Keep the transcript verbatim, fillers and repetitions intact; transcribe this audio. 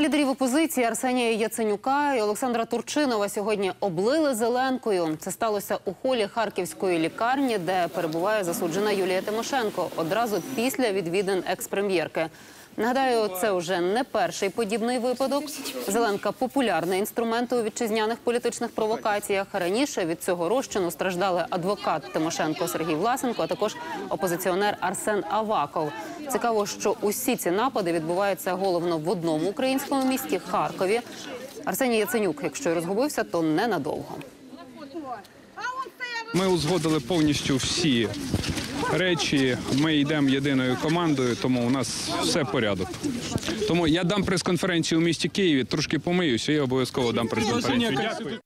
Лідерів опозиції Арсенія Яценюка і Олександра Турчинова сьогодні облили зеленкою. Це сталося у холі харківської лікарні, де перебуває засуджена Юлія Тимошенко, одразу після відвідин екс-прем'єрки. Нагадаю, це вже не перший подібний випадок. Зеленка – популярний інструмент у вітчизняних політичних провокаціях. Раніше від цього розчину страждали адвокат Тимошенко Сергій Власенко, а також опозиціонер Арсен Аваков. Цікаво, що усі ці напади відбуваються головно в одному українському місті – Харкові. Арсеній Яценюк, якщо й розгубився, то ненадовго. Ми узгодили повністю всі речі, ми йдемо єдиною командою, тому у нас все порядок. Тому я дам прес-конференцію у місті Києві, трошки помиюся і обов'язково дам прес-конференцію.